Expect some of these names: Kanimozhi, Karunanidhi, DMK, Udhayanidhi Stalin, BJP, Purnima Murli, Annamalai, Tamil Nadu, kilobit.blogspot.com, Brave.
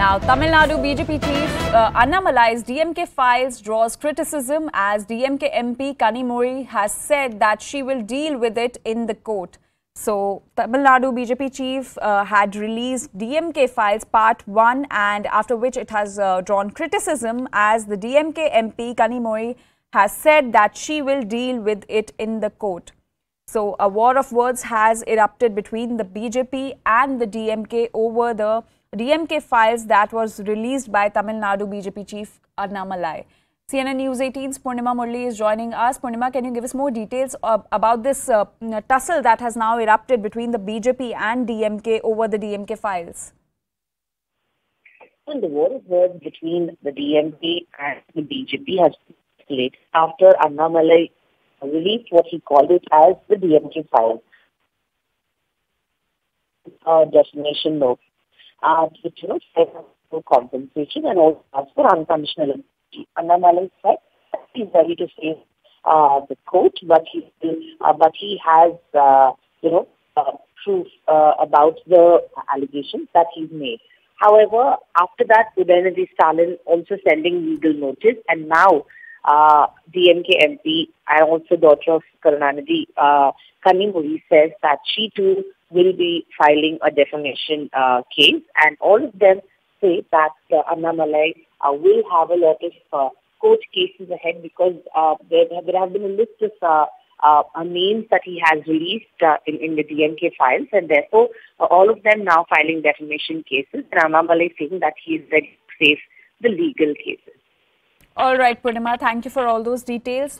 Now, Tamil Nadu BJP chief Annamalai's DMK files draws criticism as DMK MP Kanimozhi has said that she will deal with it in the court. So, Tamil Nadu BJP chief had released DMK files part 1 and after which it has drawn criticism as the DMK MP Kanimozhi has said that she will deal with it in the court. So, a war of words has erupted between the BJP and the DMK over the DMK files that was released by Tamil Nadu BJP chief Annamalai. CNN News 18's Purnima Murli is joining us. Purnima, can you give us more details about this tussle that has now erupted between the BJP and DMK over the DMK files? Well, the war of words between the DMK and the BJP has escalated after Annamalai released what he called it as the DMK files. Definition note. The church for compensation and also asked for unconditional immunity. Annamalai said that he's ready to save the court, but he has proof about the allegations that he's made. However, after that, Udhayanidhi Stalin also sending legal notice, and now DMK MP and also daughter of Karunanidhi, Kanimozhi, says that she too will be filing a defamation case, and all of them say that Annamalai will have a lot of court cases ahead because there have been a list of names that he has released in the DMK files, and therefore all of them now filing defamation cases, and Annamalai saying that he is ready to face the legal cases. All right, Purnima, thank you for all those details.